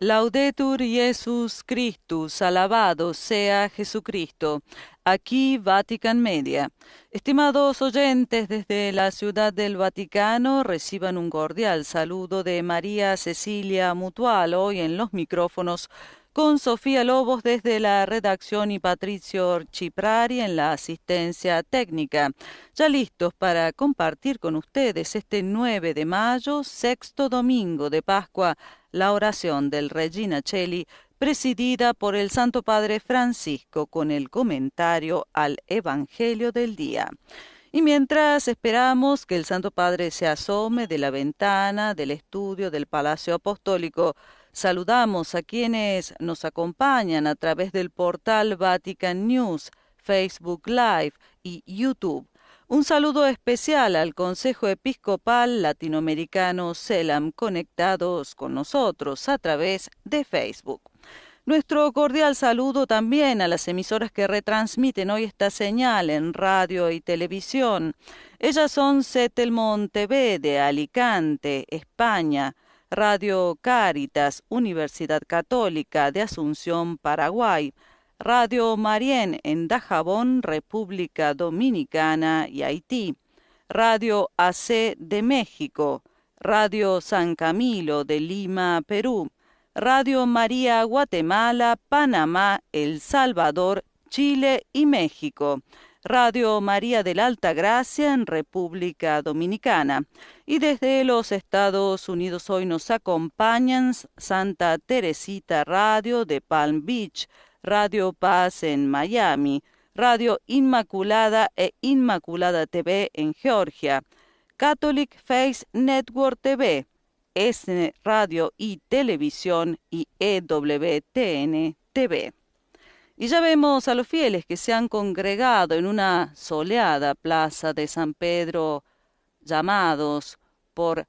Laudetur Jesus Christus, alabado sea Jesucristo. Aquí Vatican Media. Estimados oyentes, desde la Ciudad del Vaticano reciban un cordial saludo de María Cecilia Mutual, hoy en los micrófonos con Sofía Lobos desde la redacción y Patricio Orchiprari en la asistencia técnica. Ya listos para compartir con ustedes este 9 de mayo, sexto domingo de Pascua, la oración del Regina Coeli, presidida por el Santo Padre Francisco, con el comentario al Evangelio del día. Y mientras esperamos que el Santo Padre se asome de la ventana del estudio del Palacio Apostólico, saludamos a quienes nos acompañan a través del portal Vatican News, Facebook Live y YouTube. Un saludo especial al Consejo Episcopal Latinoamericano CELAM, conectados con nosotros a través de Facebook. Nuestro cordial saludo también a las emisoras que retransmiten hoy esta señal en radio y televisión. Ellas son Setelmon TV de Alicante, España, Radio Cáritas, Universidad Católica de Asunción, Paraguay, Radio Marién en Dajabón, República Dominicana y Haití, Radio AC de México, Radio San Camilo de Lima, Perú, Radio María Guatemala, Panamá, El Salvador, Chile y México, Radio María del Altagracia en República Dominicana. Y desde los Estados Unidos hoy nos acompañan Santa Teresita Radio de Palm Beach, Radio Paz en Miami, Radio Inmaculada e Inmaculada TV en Georgia, Catholic Faith Network TV, S Radio y Televisión y EWTN TV. Y ya vemos a los fieles que se han congregado en una soleada plaza de San Pedro, llamados por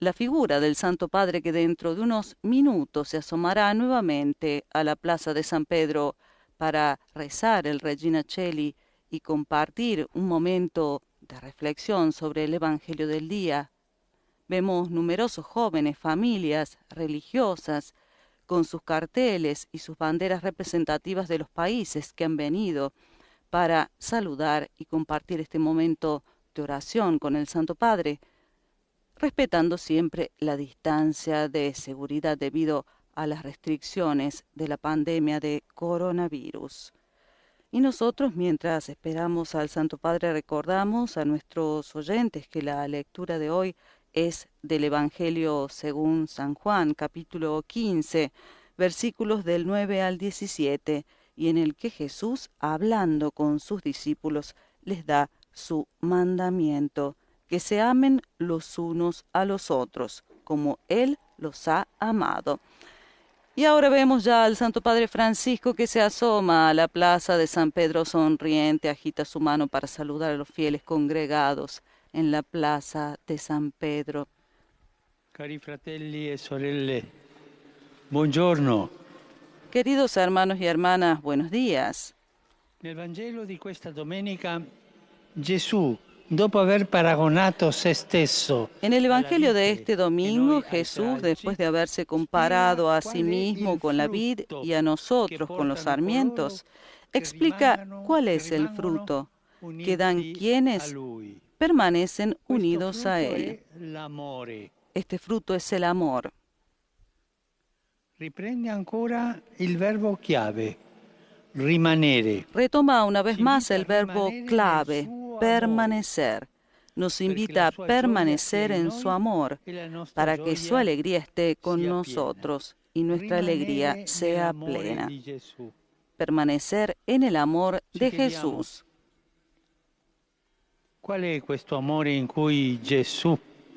la figura del Santo Padre, que dentro de unos minutos se asomará nuevamente a la plaza de San Pedro para rezar el Regina Coeli y compartir un momento de reflexión sobre el Evangelio del día. Vemos numerosos jóvenes, familias religiosas, con sus carteles y sus banderas representativas de los países que han venido para saludar y compartir este momento de oración con el Santo Padre, respetando siempre la distancia de seguridad debido a las restricciones de la pandemia de coronavirus. Y nosotros, mientras esperamos al Santo Padre, recordamos a nuestros oyentes que la lectura de hoy es del Evangelio según San Juan, capítulo 15, versículos del 9 al 17, y en el que Jesús, hablando con sus discípulos, les da su mandamiento, que se amen los unos a los otros, como Él los ha amado. Y ahora vemos ya al Santo Padre Francisco, que se asoma a la plaza de San Pedro sonriente, agita su mano para saludar a los fieles congregados en la plaza de San Pedro. Cari fratelli e sorelle, buongiorno. Queridos hermanos y hermanas, buenos días. Nel Vangelo di questa domenica, Gesù, dopo aver paragonato se stesso. En el Evangelio de este domingo, Jesús, después de haberse comparado a sí mismo con la vid y a nosotros con los sarmientos, explica cuál es el fruto que dan quienes permanecen unidos a Él. Este fruto es el amor. Riprende ancora il verbo chiave, rimanere. Retoma una vez más el verbo clave, permanecer. Nos invita a permanecer en su amor para que su alegría esté con nosotros y nuestra alegría sea plena. Permanecer en el amor de Jesús.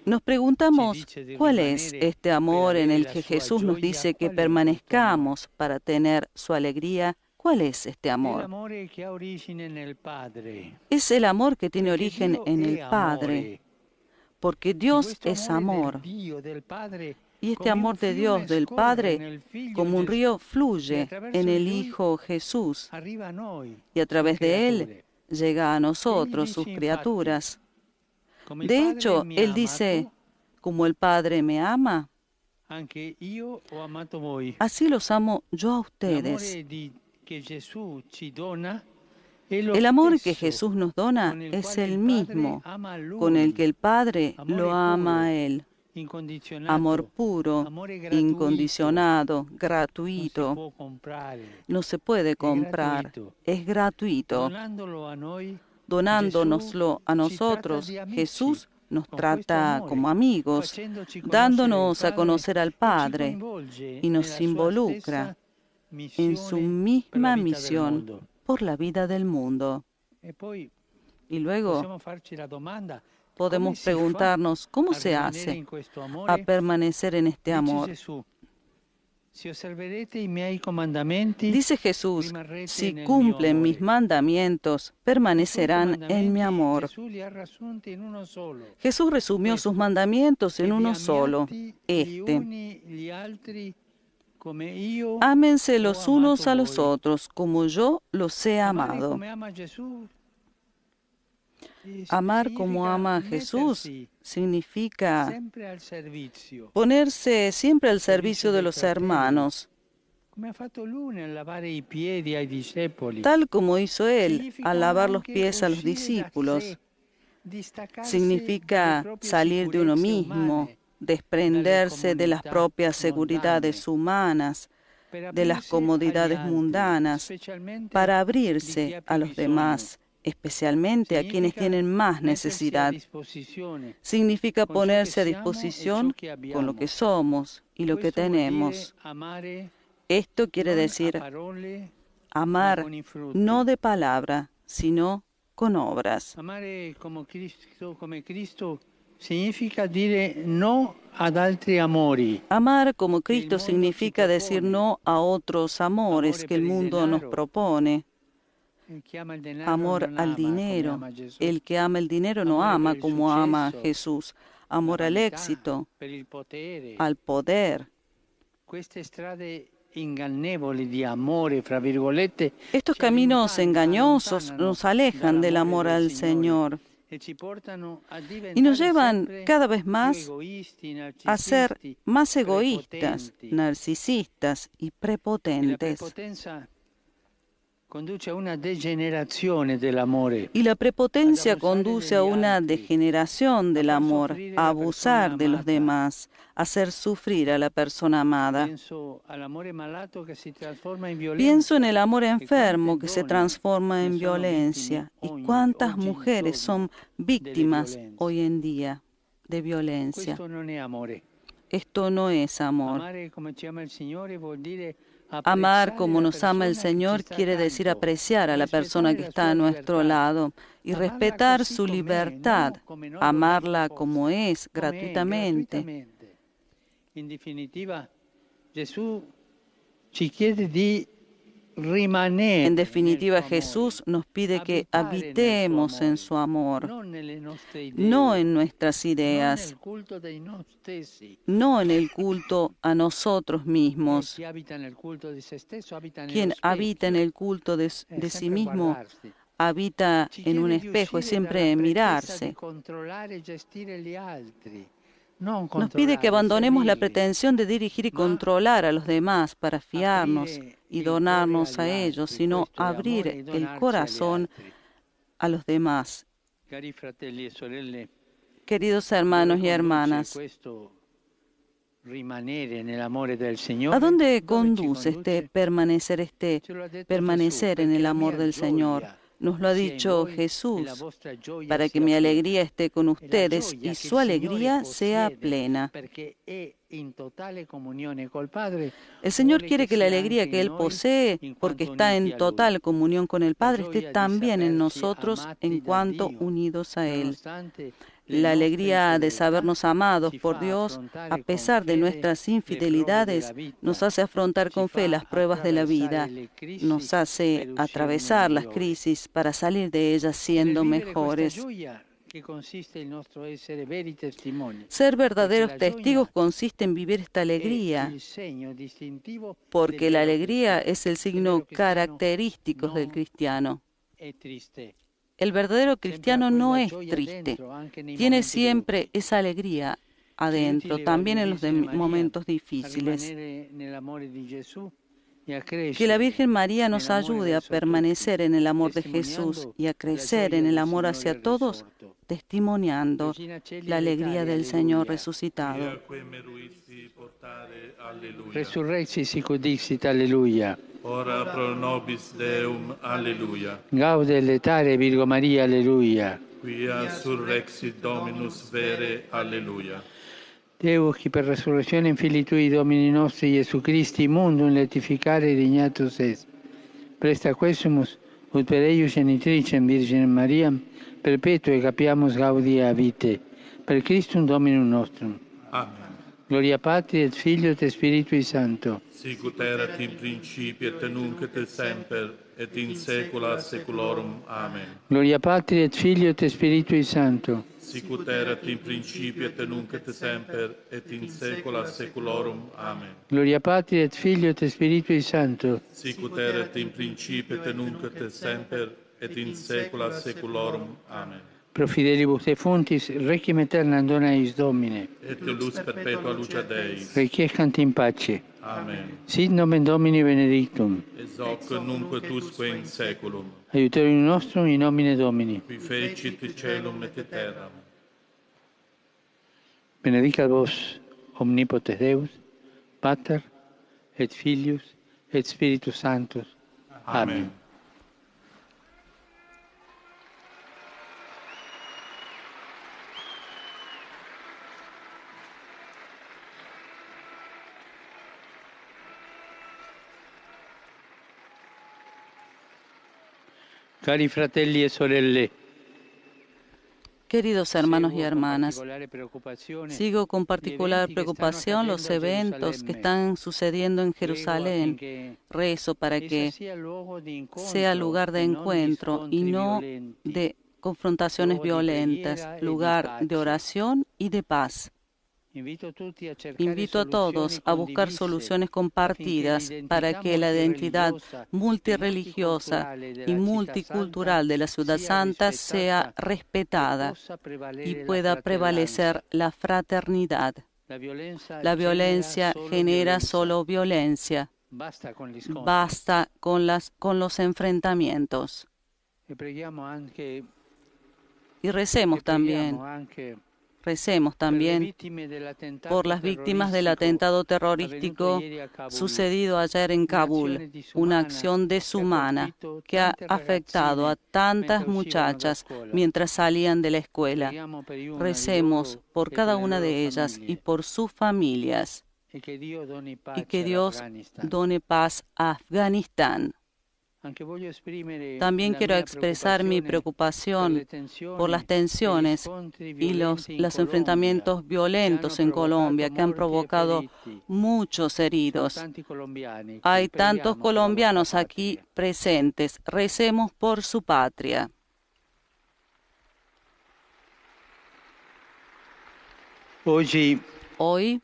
Nos preguntamos, ¿cuál es este amor en el que Jesús nos dice que permanezcamos para tener su alegría? ¿Cuál es este amor? Es el amor que tiene origen en el Padre, porque Dios es amor. Y este amor de Dios, del Padre, como un río fluye en el Hijo Jesús, y a través de Él llega a nosotros, sus criaturas. De hecho, Él dice, como el Padre me ama, Así los amo yo a ustedes. El amor que Jesús nos dona es el mismo con el que el Padre lo ama a Él. Amor puro, incondicionado, gratuito. No se puede comprar, es gratuito. Donándonoslo a nosotros, Jesús nos trata como amigos, dándonos a conocer al Padre y nos involucra en su misma misión por la vida del mundo. Y luego podemos preguntarnos cómo se hace a permanecer en este amor. Dice Jesús, si cumplen mis mandamientos, permanecerán en mi amor. Jesús resumió sus mandamientos en uno solo, este. Ámense los unos a los otros, como yo los he amado. Amar como ama a Jesús significa ponerse siempre al servicio de los hermanos, tal como hizo Él al lavar los pies a los discípulos. Significa salir de uno mismo, desprenderse de las propias seguridades humanas, de las comodidades mundanas, para abrirse a los demás, especialmente a quienes tienen más necesidad. Significa ponerse a disposición con lo que somos y lo que tenemos. Esto quiere decir amar no de palabra, sino con obras. Amar como Cristo significa decir no a otros amores que el mundo nos propone. Amor al dinero. El que ama el dinero no ama como ama a Jesús. Amor al éxito, al poder. Estos caminos engañosos nos alejan del amor al Señor y nos llevan cada vez más a ser más egoístas, narcisistas y prepotentes. Y la prepotencia conduce a una degeneración del amor, a abusar de los demás, a hacer sufrir a la persona amada. Pienso en el amor enfermo que se transforma en violencia. ¿Y cuántas mujeres son víctimas hoy en día de violencia? Esto no es amor. Amar como nos ama el Señor quiere decir apreciar a la persona que está a nuestro lado y respetar su libertad, amarla como es, gratuitamente. En definitiva, Jesús nos pide que habitemos en su amor, no en nuestras ideas, no en el culto a nosotros mismos. Quien habita en el culto de sí mismo, habita en un espejo, es siempre mirarse. Nos pide que abandonemos la pretensión de dirigir y controlar a los demás para fiarnos y donarnos a ellos, sino abrir el corazón a los demás. Queridos hermanos y hermanas, ¿a dónde conduce permanecer en el amor del Señor? Nos lo ha dicho Jesús, para que mi alegría esté con ustedes y su alegría sea plena. El Señor quiere que la alegría que Él posee, porque está en total comunión con el Padre, esté también en nosotros en cuanto unidos a Él. La alegría de sabernos amados por Dios, a pesar de nuestras infidelidades, nos hace afrontar con fe las pruebas de la vida, nos hace atravesar las crisis para salir de ellas siendo mejores. Ser verdaderos testigos consiste en vivir esta alegría, porque la alegría es el signo característico del cristiano. El verdadero cristiano no es triste, tiene siempre esa alegría adentro, también en los momentos difíciles. Que la Virgen María nos ayude a permanecer en el amor de Jesús y a crecer en el amor hacia todos, testimoniando la alegría del Señor resucitado. Resurrexit sic dixit, aleluya. Ora pro nobis Deum, aleluya. Gaude letare Virgo Maria, aleluya. Quia surrexit Dominus vere, aleluya. Deus, che per resurrezione in fili tui, Domini nostri, Gesù Christi, mundum letificare dignatus est. Presta questumus, ut per eius genitricem Virginem Mariam, perpetue capiamus gaudia vitae. Per Christum Dominum nostrum. Amen. Gloria Patri et Filio et Spiritui Santo. Sicut erat in principio et nunc et semper et in saecula saeculorum. Amen. Gloria Patri et Filio et Spiritui Santo. Sicut erat in principio et nunc et semper et in saecula saeculorum. Amen. Gloria Patri et Filio et Spiritui Santo. Sicut erat in principio et nunc et semper et in saecula saeculorum. Amen. Pro fidelibus defuntis, requiem aeternam dona eis Domine, et lux perpetua lucia Deis, requiescant in pace. Amen. Sit nomen Domini benedictum, ex hoc nunc et usque in saeculum. Aiuterium nostrum in nomine Domini, qui fecit caelum et terram. Benedicat vos, omnipotens Deus, Pater, et Filius, et Spiritus Sanctus. Amen. Amen. Cari fratelli e sorelle. Queridos hermanos y hermanas, sigo con particular preocupación los eventos que están sucediendo en Jerusalén. Rezo para que sea lugar de encuentro y no de confrontaciones violentas, lugar de oración y de paz. Invito a todos a buscar soluciones compartidas para que la identidad multirreligiosa y multicultural de la Ciudad Santa sea respetada y pueda prevalecer la fraternidad. La violencia genera solo violencia. Basta con los enfrentamientos. Y recemos también por las víctimas del atentado terrorístico sucedido ayer en Kabul, una acción deshumana que ha afectado a tantas muchachas mientras salían de la escuela. Recemos por cada una de ellas y por sus familias, y que Dios done paz a Afganistán. También quiero expresar mi preocupación por las tensiones y los enfrentamientos violentos en Colombia que han provocado muchos heridos. Hay tantos colombianos aquí presentes. Recemos por su patria. Hoy,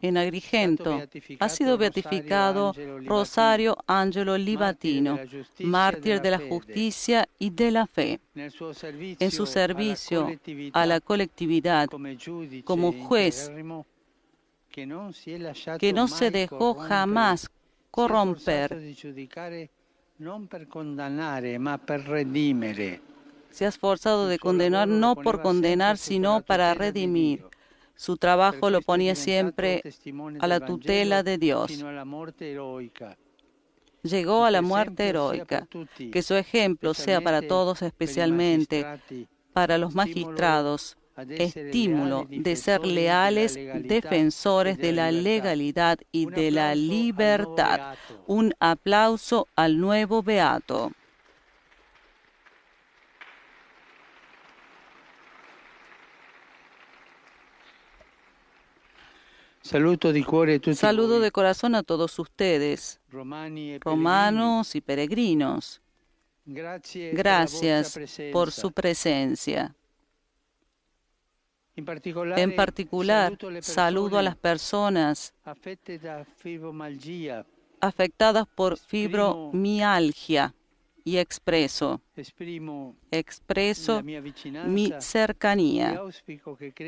en Agrigento ha sido beatificado Rosario Angelo Libatino, mártir de la justicia y de la fe. En su servicio a la colectividad como juez, que no se dejó jamás corromper, se ha esforzado de condenar no por condenar, sino para redimir. Su trabajo lo ponía siempre a la tutela de Dios. Llegó a la muerte heroica. Que su ejemplo sea para todos, especialmente para los magistrados, estímulo de ser leales defensores de la legalidad y de la libertad. Un aplauso al nuevo beato. Saludo de corazón a todos ustedes, romanos y peregrinos. Gracias por su presencia. En particular, saludo a las personas afectadas por fibromialgia, y expreso mi cercanía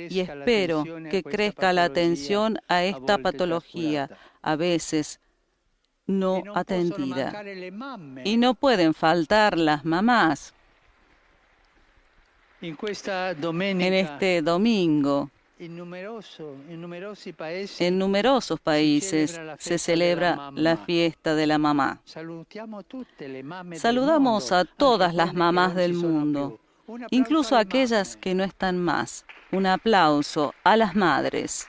y espero que crezca la atención a esta patología, a veces no atendida. Y no pueden faltar las mamás. En este domingo, en numerosos países se celebra la fiesta de la mamá. Saludamos a todas las mamás del mundo, incluso a aquellas que no están más. Un aplauso a las madres.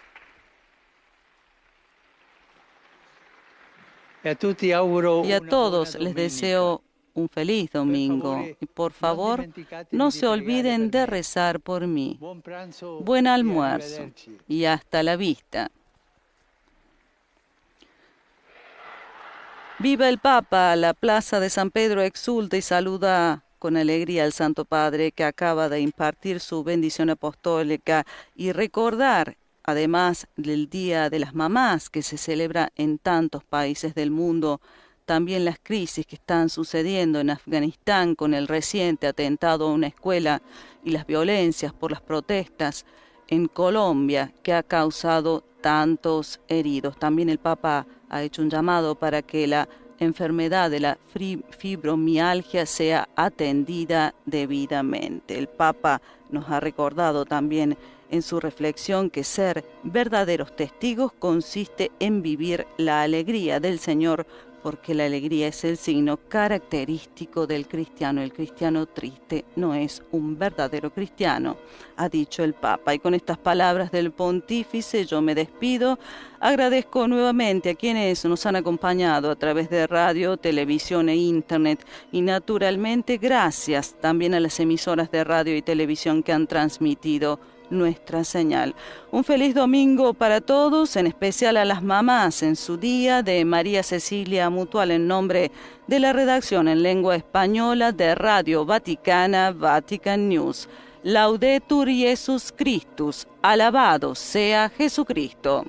Y a todos les deseo un feliz domingo. Y por favor, no se olviden de rezar por mí. Buen almuerzo y hasta la vista. Viva el Papa. La Plaza de San Pedro exulta y saluda con alegría al Santo Padre, que acaba de impartir su bendición apostólica, y recordar además del Día de las Mamás, que se celebra en tantos países del mundo. También las crisis que están sucediendo en Afganistán con el reciente atentado a una escuela y las violencias por las protestas en Colombia, que ha causado tantos heridos. También el Papa ha hecho un llamado para que la enfermedad de la fibromialgia sea atendida debidamente. El Papa nos ha recordado también en su reflexión que ser verdaderos testigos consiste en vivir la alegría del Señor, porque la alegría es el signo característico del cristiano. El cristiano triste no es un verdadero cristiano, ha dicho el Papa. Y con estas palabras del pontífice yo me despido. Agradezco nuevamente a quienes nos han acompañado a través de radio, televisión e internet. Y naturalmente gracias también a las emisoras de radio y televisión que han transmitido nuestra señal. Un feliz domingo para todos, en especial a las mamás en su día, de María Cecilia Mutual, en nombre de la redacción en lengua española de Radio Vaticana, Vatican News. Laudetur Jesus Christus, alabado sea Jesucristo.